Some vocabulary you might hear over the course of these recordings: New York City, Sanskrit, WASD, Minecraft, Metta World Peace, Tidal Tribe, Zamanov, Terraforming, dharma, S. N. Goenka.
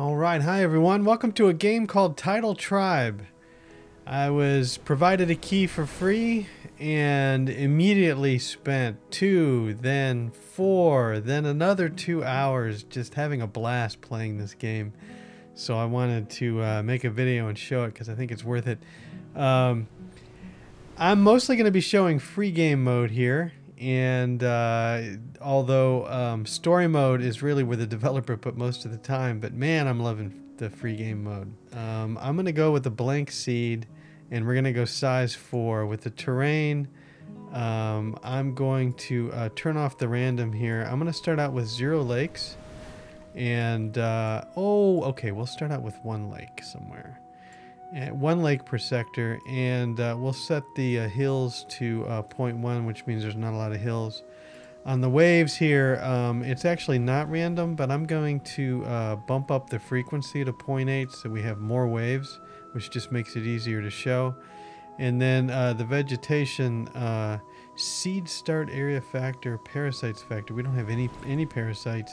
Alright, hi everyone. Welcome to a game called Tidal Tribe. I was provided a key for free and immediately spent 2, then 4, then another 2 hours just having a blast playing this game. So I wanted to make a video and show it because I think it's worth it. I'm mostly going to be showing free game mode here. And although story mode is really where the developer put most of the time, but man, I'm loving the free game mode. I'm gonna go with the blank seed, and we're gonna go size 4 with the terrain. I'm going to turn off the random here. I'm gonna start out with 0 lakes, and okay, we'll start out with 1 lake somewhere. 1 lake per sector, and we'll set the hills to 0.1, which means there's not a lot of hills. On the waves here, it's actually not random, but I'm going to bump up the frequency to 0.8 so we have more waves, which just makes it easier to show. And then the vegetation, seed start area factor, parasites factor. We don't have any parasites.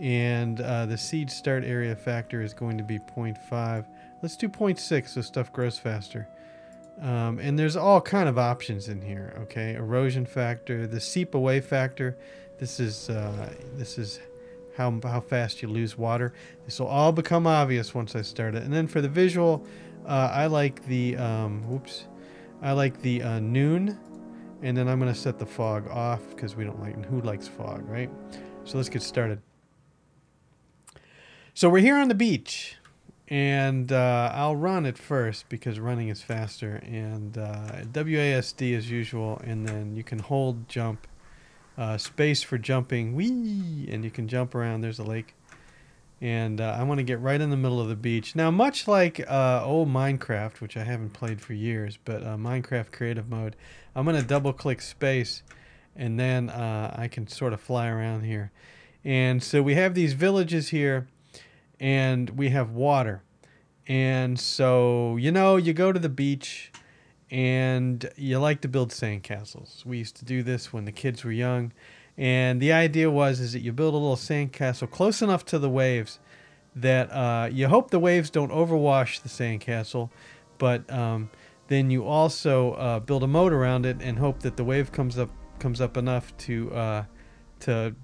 And the seed start area factor is going to be 0.5. Let's do 0.6 so stuff grows faster. And there's all kind of options in here. Okay, erosion factor, the seep away factor. This is how fast you lose water. This will all become obvious once I start it. And then for the visual, I like the noon, and then I'm going to set the fog off because we don't like, and who likes fog, right? So let's get started. So we're here on the beach, and I'll run at first because running is faster, and WASD as usual, and then you can hold jump, space for jumping, whee, and you can jump around. There's a lake, and I want to get right in the middle of the beach. Now, much like old Minecraft, which I haven't played for years, but Minecraft creative mode, I'm going to double click space, and then I can sort of fly around here. And so we have these villages here, and we have water, and so, you know, you go to the beach and you like to build sandcastles. We used to do this when the kids were young, and the idea was that you build a little sandcastle close enough to the waves that you hope the waves don't overwash the sandcastle, but then you also build a moat around it and hope that the wave comes up enough to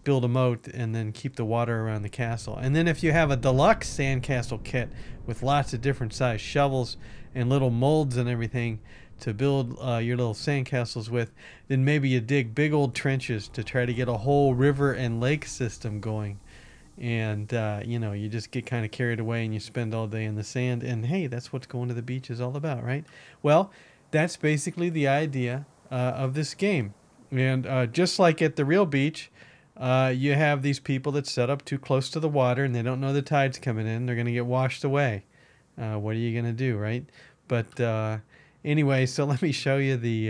build a moat and then keep the water around the castle. And then if you have a deluxe sandcastle kit with lots of different size shovels and little molds and everything to build your little sandcastles with, then maybe you dig big old trenches to try to get a whole river and lake system going. And you know, you just get kind of carried away and you spend all day in the sand, and hey, that's what going to the beach is all about, right? Well, that's basically the idea of this game. And just like at the real beach, you have these people that set up too close to the water and they don't know the tide's coming in. They're going to get washed away. What are you going to do, right? But anyway, so let me show you the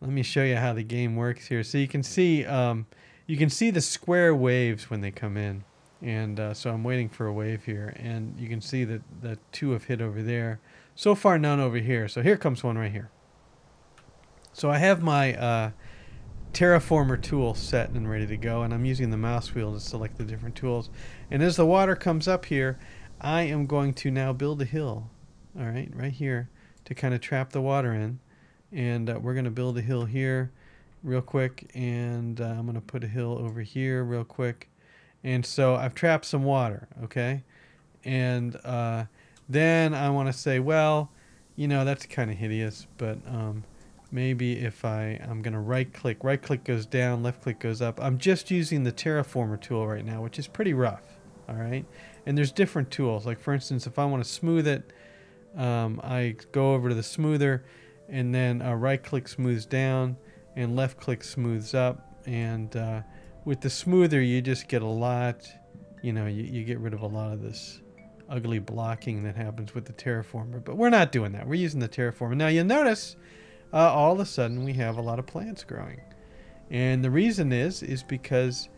how the game works here. So you can see the square waves when they come in, and so I'm waiting for a wave here, and you can see that the 2 have hit over there. So far, none over here. So here comes one right here. So I have my terraformer tool set and ready to go, and I'm using the mouse wheel to select the different tools. And as the water comes up here, I am going to now build a hill, all right, right here, to kind of trap the water in. And we're going to build a hill here real quick, and I'm going to put a hill over here real quick. And so I've trapped some water, okay? And then I want to say, well, you know, that's kind of hideous, but maybe if I'm going to right click goes down, left click goes up. I'm just using the terraformer tool right now, which is pretty rough, all right? And there's different tools. Like, for instance, if I want to smooth it, I go over to the smoother, and then right click smooths down and left click smooths up. And with the smoother, you just get a lot, you know, you get rid of a lot of this ugly blocking that happens with the terraformer. But we're not doing that. We're using the terraformer. Now, you'll notice all of a sudden we have a lot of plants growing, and the reason is because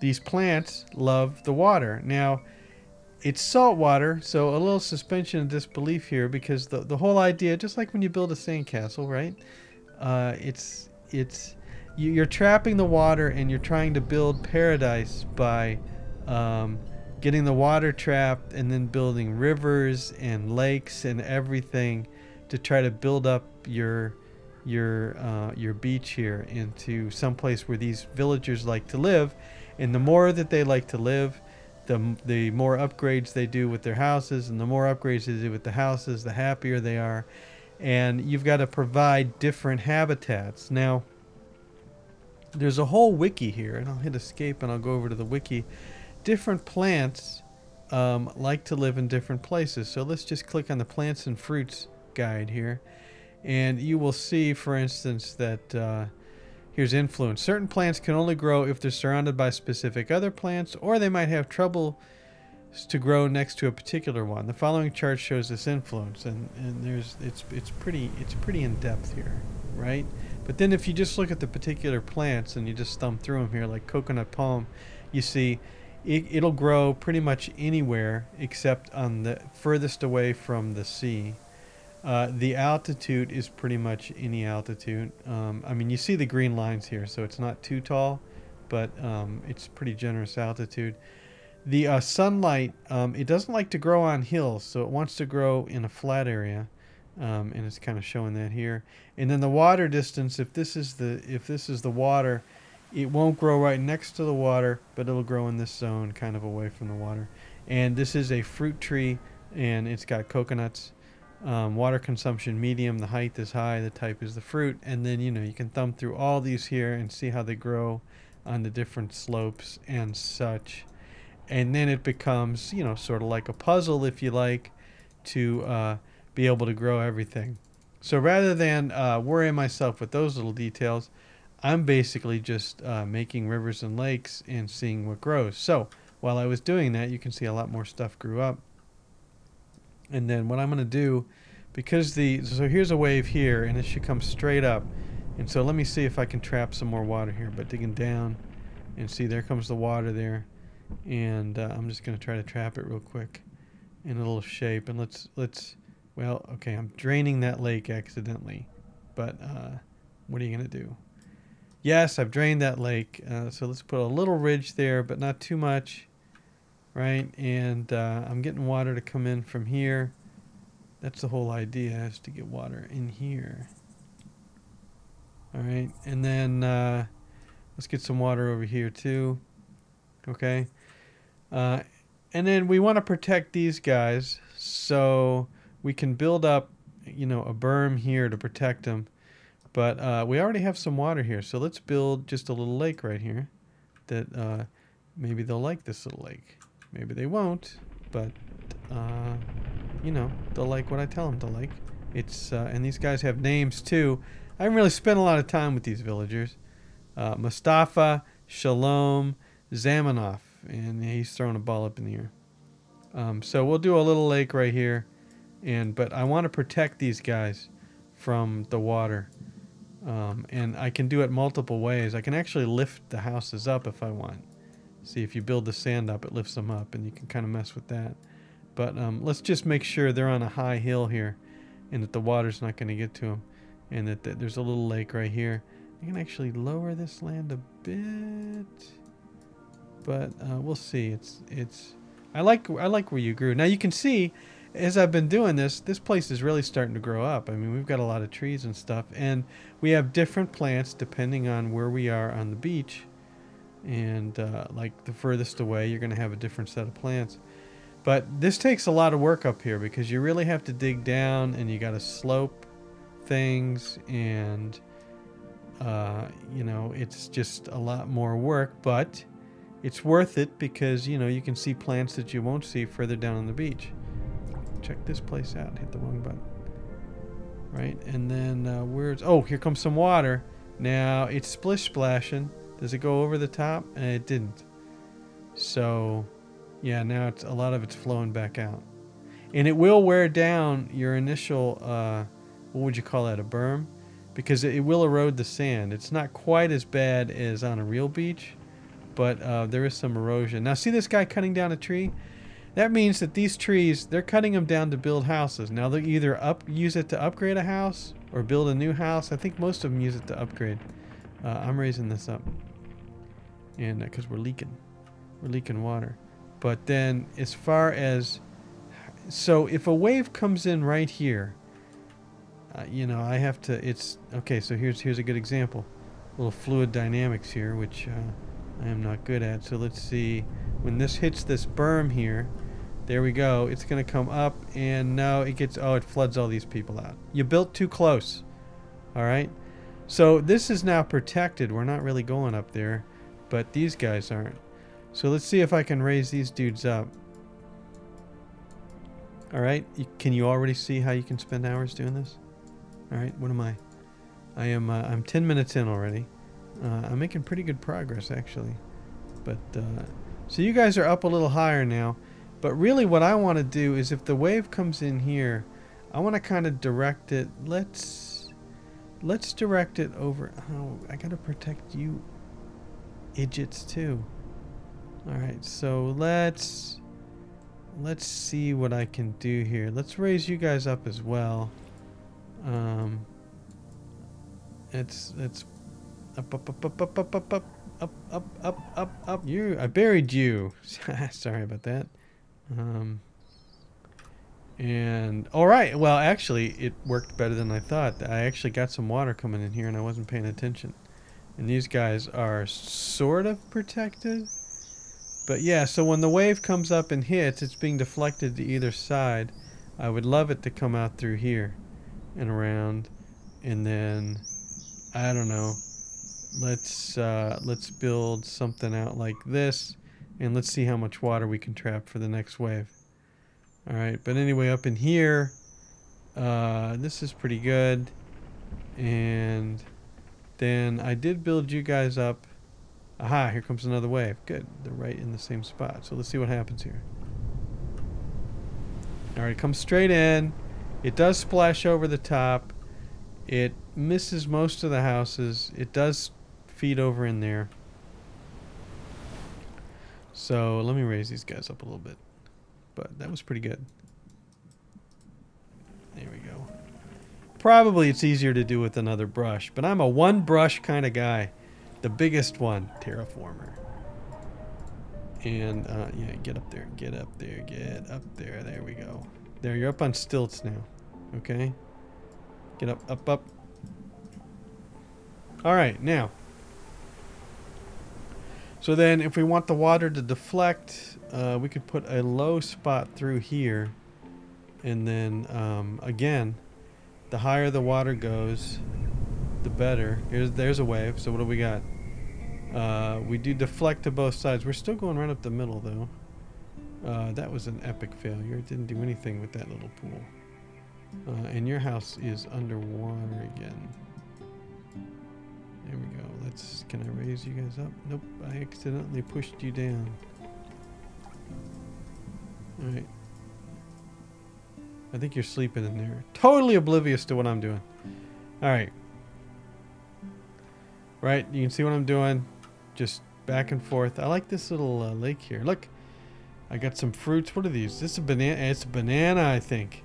these plants love the water. Now, it's salt water, so a little suspension of disbelief here, because the whole idea, just like when you build a sandcastle, right, you're trapping the water and you're trying to build paradise by getting the water trapped and then building rivers and lakes and everything to try to build up your beach here into some place where these villagers like to live. And the more that they like to live, the more upgrades they do with their houses, and the more upgrades they do with the houses, the happier they are. And you've got to provide different habitats. Now, there's a whole wiki here, and I'll hit escape and I'll go over to the wiki. Different plants like to live in different places. So let's just click on the plants and fruits guide here, and you will see, for instance, that here's influence. Certain plants can only grow if they're surrounded by specific other plants, or they might have trouble to grow next to a particular one. The following chart shows this influence, and there's it's pretty in depth here, right? But then if you just look at the particular plants and you just thumb through them here, like coconut palm, you see it'll grow pretty much anywhere except on the furthest away from the sea. The altitude is pretty much any altitude. I mean, you see the green lines here, so it's not too tall, but it's pretty generous altitude. The sunlight, it doesn't like to grow on hills, so it wants to grow in a flat area, and it's kind of showing that here. And then the water distance, if this is the water, it won't grow right next to the water, but it'll grow in this zone, kind of away from the water. And this is a fruit tree, and it's got coconuts. Water consumption medium, the height is high, the type is the fruit, and then you can thumb through all these here and see how they grow on the different slopes and such. And then it becomes sort of like a puzzle, if you like, to be able to grow everything. So rather than worry myself with those little details, I'm basically just making rivers and lakes and seeing what grows. So while I was doing that, you can see a lot more stuff grew up. And then what I'm going to do, because so here's a wave here, and it should come straight up. And so let me see if I can trap some more water here. But digging down, and see, there comes the water there. And I'm just going to try to trap it real quick in a little shape. And let's, well, okay, I'm draining that lake accidentally. But what are you going to do? Yes, I've drained that lake. So let's put a little ridge there, but not too much. Right, and I'm getting water to come in from here. That's the whole idea, is to get water in here. All right, and then let's get some water over here too. Okay, and then we want to protect these guys, so we can build up, a berm here to protect them. But we already have some water here, so let's build just a little lake right here. That maybe they'll like this little lake. Maybe they won't, but, they'll like what I tell them to like. It's, and these guys have names too. I haven't really spent a lot of time with these villagers. Mustafa, Shalom, Zamanov, and he's throwing a ball up in the air. So we'll do a little lake right here, but I want to protect these guys from the water. And I can do it multiple ways. I can actually lift the houses up if I want. See, if you build the sand up, it lifts them up, and you can kind of mess with that. But let's just make sure they're on a high hill here, and that the water's not going to get to them, and that there's a little lake right here. I can actually lower this land a bit, but we'll see. I like where you grew. Now you can see, as I've been doing this, this place is really starting to grow up. I mean, we've got a lot of trees and stuff, and we have different plants depending on where we are on the beach. And like the furthest away, you're going to have a different set of plants. But this takes a lot of work up here, because you really have to dig down, and you got to slope things, and it's just a lot more work, but it's worth it, because you can see plants that you won't see further down on the beach. Check this place out. Hit the wrong button, right? And then where's, oh, here comes some water. Now it's splish splashing. Does it go over the top? It didn't. So, yeah, now it's a lot of it's flowing back out. And it will wear down your initial, what would you call that, a berm? Because it will erode the sand. It's not quite as bad as on a real beach, but there is some erosion. Now, see this guy cutting down a tree? That means that these trees, they're cutting them down to build houses. Now, they'll either use it to upgrade a house or build a new house. I think most of them use it to upgrade. I'm raising this up. And because we're leaking water, But then as far as, so if a wave comes in right here, you know, I have to, it's, okay, so here's a good example. A little fluid dynamics here, which I am not good at. So let's see, when this hits this berm here, there we go, it's gonna come up, and now it gets, oh, it floods all these people out. You built too close, all right? So this is now protected. We're not really going up there, but these guys aren't. So let's see if I can raise these dudes up. All right, can you already see how you can spend hours doing this? All right, what am I? I'm 10 minutes in already. I'm making pretty good progress, actually. But so you guys are up a little higher now. But really what I want to do is if the wave comes in here, I want to kind of direct it. Let's direct it over. Oh, I got to protect you idiots too. All right, so let's see what I can do here. Let's raise you guys up as well. It's up. You, I buried you. Sorry about that. And all right, well, actually it worked better than I thought. I actually got some water coming in here and I wasn't paying attention. And these guys are sort of protected. But yeah, so when the wave comes up and hits, it's being deflected to either side. I would love it to come out through here and around, and then I don't know, let's build something out like this, and let's see how much water we can trap for the next wave. All right, but anyway, up in here, this is pretty good. And then I did build you guys up. Aha, here comes another wave. Good, they're right in the same spot. So let's see what happens here. All right, it comes straight in. It does splash over the top. It misses most of the houses. It does feed over in there. So let me raise these guys up a little bit. But that was pretty good. There we go. Probably it's easier to do with another brush, but I'm a one brush kind of guy. The biggest one, terraformer. And yeah, get up there, get up there, get up there. There we go. There, you're up on stilts now. Okay. Get up, up, up. All right, now. So then if we want the water to deflect, we could put a low spot through here. And then again, the higher the water goes, the better. There's a wave. So what do we got? We do deflect to both sides. We're still going right up the middle though. That was an epic failure. It didn't do anything with that little pool. And your house is underwater again. There we go. Let's, can I raise you guys up? Nope, I accidentally pushed you down. All right. I think you're sleeping in there. Totally oblivious to what I'm doing. All right. Right, you can see what I'm doing, just back and forth. I like this little lake here. Look, I got some fruits. What are these? This is a banana. It's a banana, I think.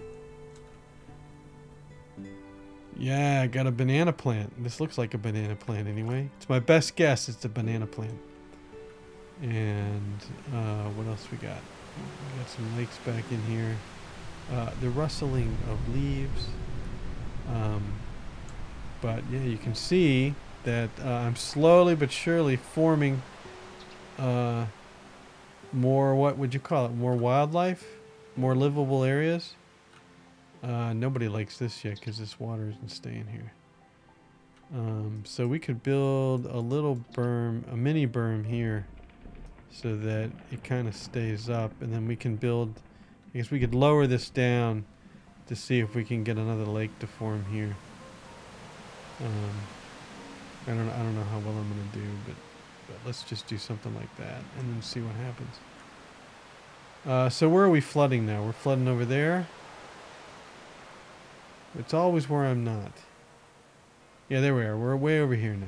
Yeah, I got a banana plant. This looks like a banana plant anyway. It's my best guess. It's a banana plant. And what else we got? We got some lakes back in here. The rustling of leaves. But yeah, you can see that I'm slowly but surely forming more, what would you call it, more wildlife, more livable areas. Nobody likes this yet because this water isn't staying here. So we could build a little berm, a mini berm here so that it kind of stays up, and then we can build, I guess we could lower this down to see if we can get another lake to form here. I don't know how well I'm going to do, but let's just do something like that and then see what happens. So where are we flooding now? We're flooding over there. It's always where I'm not. Yeah, there we are. We're way over here now.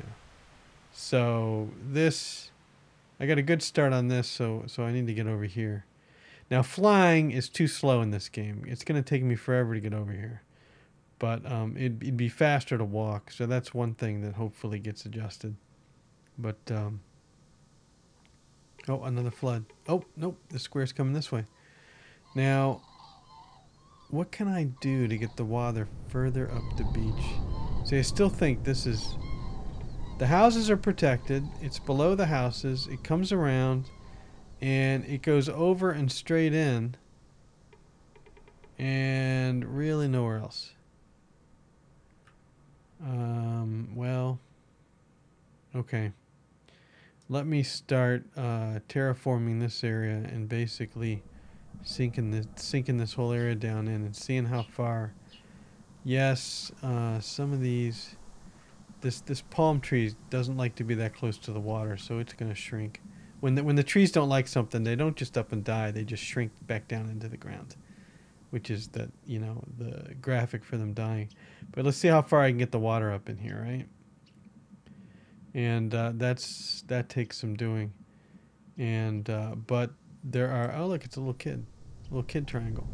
So this, I got a good start on this, so I need to get over here. Now flying is too slow in this game. It's going to take me forever to get over here. But it'd be faster to walk, so that's one thing that hopefully gets adjusted. But Oh, another flood. Oh, nope. The square's coming this way. Now, what can I do to get the water further up the beach? See, I still think this is... The houses are protected. It's below the houses. It comes around, and it goes over and straight in, and really nowhere else. Well, okay. Let me start terraforming this area and basically sinking this whole area down in and seeing how far. Yes, some of these, this palm tree doesn't like to be that close to the water, so it's going to shrink. When the trees don't like something, they don't just up and die; they just shrink back down into the ground, which is that, you know, the graphic for them dying. But let's see how far I can get the water up in here, right? And that takes some doing, and but there are, oh look, it's a little kid triangle,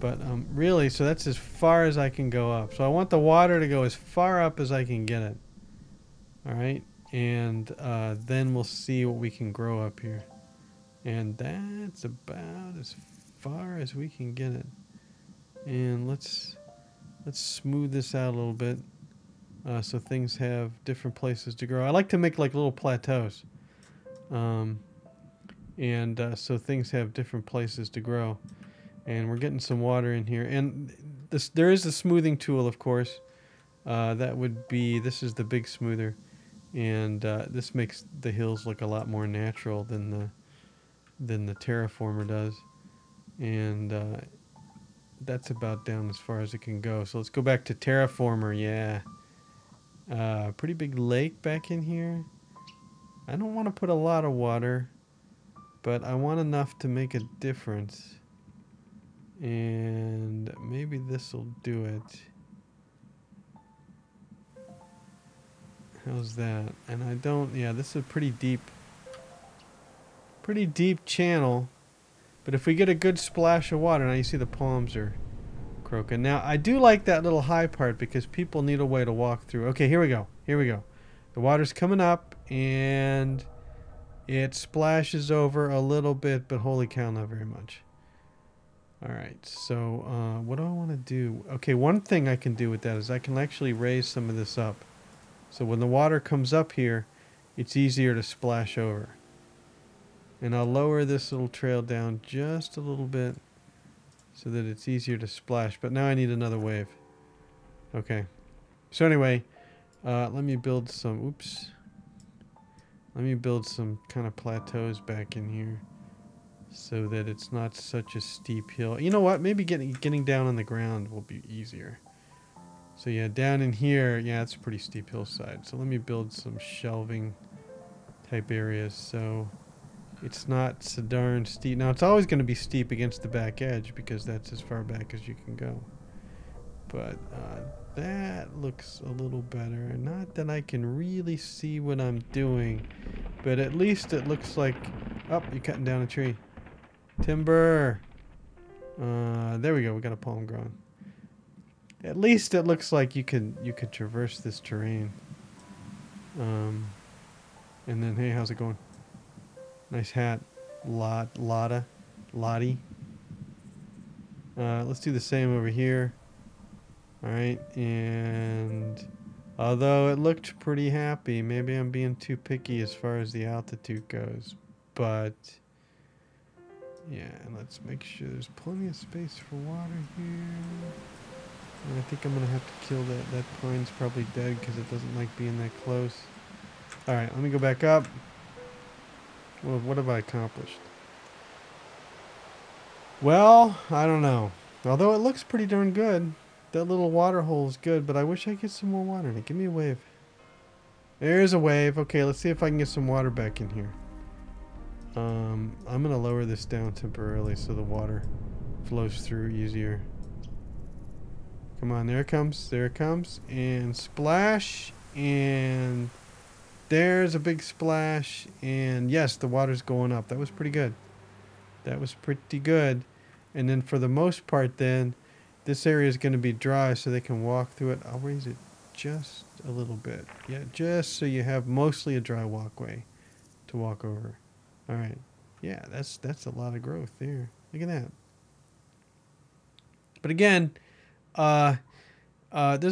but really, so that's as far as I can go up. So I want the water to go as far up as I can get it. All right, and then we'll see what we can grow up here, and that's about as far as we can get it. And let's smooth this out a little bit. So things have different places to grow. I like to make like little plateaus, so things have different places to grow. And we're getting some water in here. And there is the smoothing tool, of course. That would be, this is the big smoother, and this makes the hills look a lot more natural than the terraformer does. And that's about down as far as it can go. So let's go back to terraformer. Yeah. Pretty big lake back in here. I don't want to put a lot of water, but I want enough to make a difference. And maybe this will do it. How's that? And I don't, yeah, this is a pretty deep channel. But if we get a good splash of water, now you see the palms are croaking. Now, I do like that little high part because people need a way to walk through. Okay, here we go. Here we go. The water's coming up, and it splashes over a little bit, but holy cow, not very much. All right, so what do I want to do? Okay, one thing I can do with that is I can actually raise some of this up. So when the water comes up here, it's easier to splash over. And I'll lower this little trail down just a little bit, so that it's easier to splash. But now I need another wave. Okay. So anyway, let me build some... Oops. Let me build some kind of plateaus back in here, so that it's not such a steep hill. You know what? Maybe getting down on the ground will be easier. So yeah, down in here, yeah, it's a pretty steep hillside. So let me build some shelving type areas, so it's not so darn steep. Now, it's always going to be steep against the back edge because that's as far back as you can go. But that looks a little better. Not that I can really see what I'm doing, but at least it looks like... Oh, you're cutting down a tree. Timber! There we go. We got a palm growing. At least it looks like you could traverse this terrain. And then, hey, how's it going? Nice hat. Lottie. Let's do the same over here. Alright, and although it looked pretty happy, maybe I'm being too picky as far as the altitude goes. But yeah, let's make sure there's plenty of space for water here. And I think I'm going to have to kill that. That pine's probably dead because it doesn't like being that close. Alright, let me go back up. Well, what have I accomplished? Well, I don't know. Although it looks pretty darn good. That little water hole is good, but I wish I could get some more water in it. Give me a wave. There's a wave. Okay, let's see if I can get some water back in here. I'm going to lower this down temporarily so the water flows through easier. Come on, there it comes. There it comes. And splash. And... there's a big splash, and yes, the water's going up. That was pretty good. That was pretty good. And then for the most part then, this area is going to be dry so they can walk through it. I'll raise it just a little bit. Yeah, just so you have mostly a dry walkway to walk over. All right. Yeah, that's a lot of growth there. Look at that. But again, there's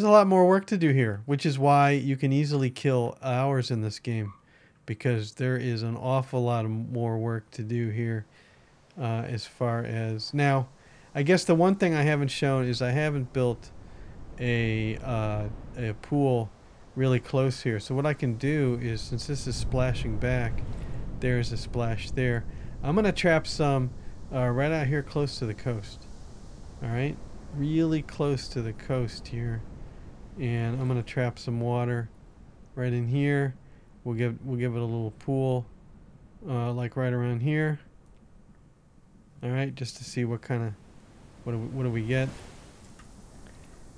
a lot more work to do here, which is why you can easily kill hours in this game, because there is an awful lot of more work to do here. As far as now, I guess the one thing I haven't shown is I haven't built a pool really close here. So what I can do is, since this is splashing back, there's a splash there. I'm gonna trap some right out here close to the coast. All right, really close to the coast here, and I'm gonna trap some water right in here. We'll give it a little pool, like right around here. All right, just to see what kind of what do we get.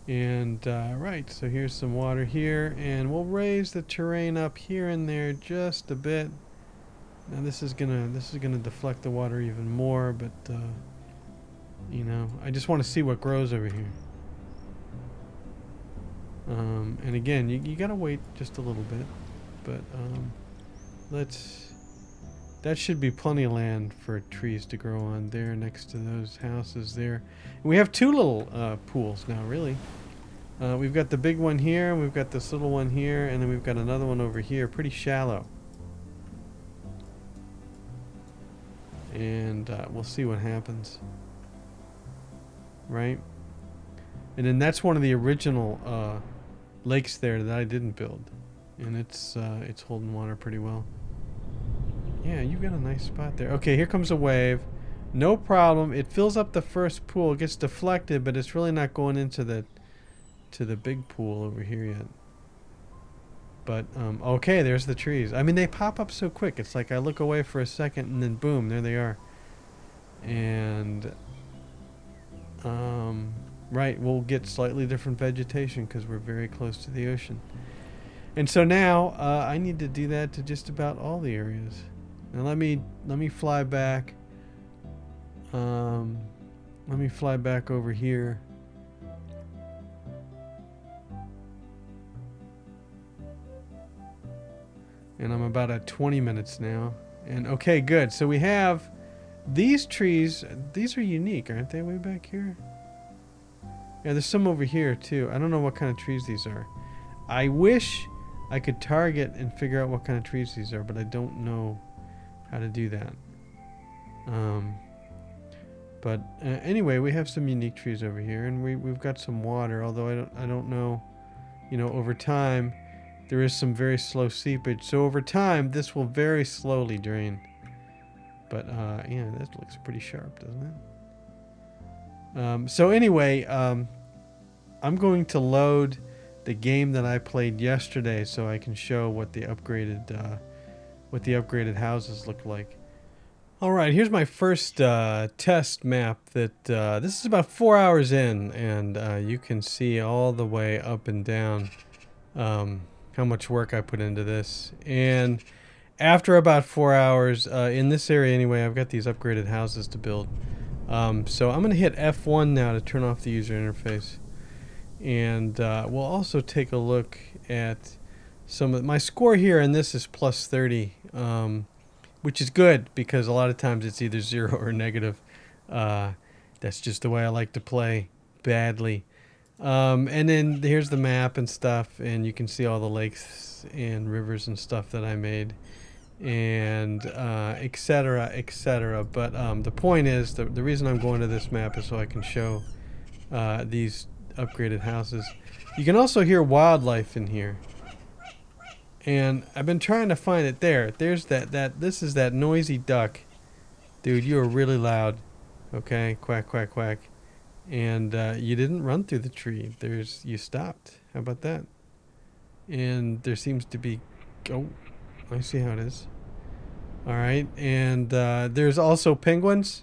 And right, so here's some water here, and we'll raise the terrain up here and there just a bit. Now this is gonna deflect the water even more, but you know, I just want to see what grows over here. And again, you gotta wait just a little bit, but that should be plenty of land for trees to grow on there next to those houses there. And we have two little pools now, really. We've got the big one here, we've got this little one here, and then we've got another one over here, pretty shallow. And we'll see what happens. Right? And then that's one of the original lakes there that I didn't build. And it's holding water pretty well. Yeah, you've got a nice spot there. Okay, here comes a wave. No problem. It fills up the first pool. It gets deflected, but it's really not going into the big pool over here yet. But, okay, there's the trees. I mean, they pop up so quick. It's like I look away for a second, and then boom, there they are. And, right, we'll get slightly different vegetation because we're very close to the ocean. And so now, I need to do that to just about all the areas. Now let me fly back. Let me fly back over here. And I'm about at 20 minutes now. And okay, good. So we have these trees. These are unique, aren't they? Way back here. Yeah, there's some over here too. I don't know what kind of trees these are. I wish I could target and figure out what kind of trees these are, but I don't know how to do that. Anyway, we have some unique trees over here, and we've got some water, although I don't know, you know, over time there is some very slow seepage, so over time this will very slowly drain. But yeah, that looks pretty sharp, doesn't it? So anyway, I'm going to load the game that I played yesterday so I can show what the upgraded houses look like. All right, here's my first test map. That this is about 4 hours in, and you can see all the way up and down how much work I put into this. And after about 4 hours in this area anyway, I've got these upgraded houses to build. So I'm gonna hit F1 now to turn off the user interface. And we'll also take a look at some of my score here, and this is plus 30, which is good because a lot of times it's either zero or negative. That's just the way I like to play, badly. And then here's the map and stuff, and you can see all the lakes and rivers and stuff that I made, and etc, etc. But the point is, the reason I'm going to this map is so I can show these upgraded houses. You can also hear wildlife in here, and I've been trying to find it. There's this is that noisy duck. Dude, you are really loud. Okay, quack quack quack. And you didn't run through the tree. You stopped. How about that? And there seems to be, oh, I see how it is. All right, and there's also penguins.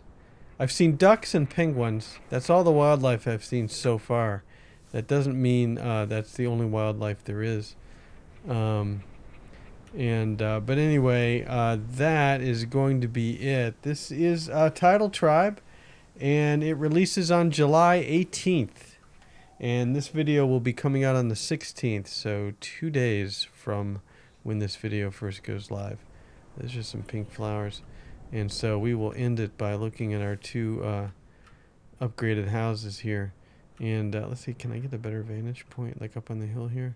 I've seen ducks and penguins. That's all the wildlife I've seen so far. That doesn't mean that's the only wildlife there is. But anyway, that is going to be it. This is Tidal Tribe, and it releases on July 18th. And this video will be coming out on the 16th, so 2 days from when this video first goes live. There's just some pink flowers. And so we will end it by looking at our two upgraded houses here. And let's see, can I get a better vantage point, like up on the hill here?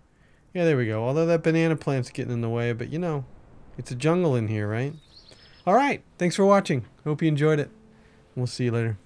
Yeah, there we go. Although that banana plant's getting in the way, but you know, it's a jungle in here, right? All right, thanks for watching. Hope you enjoyed it. We'll see you later.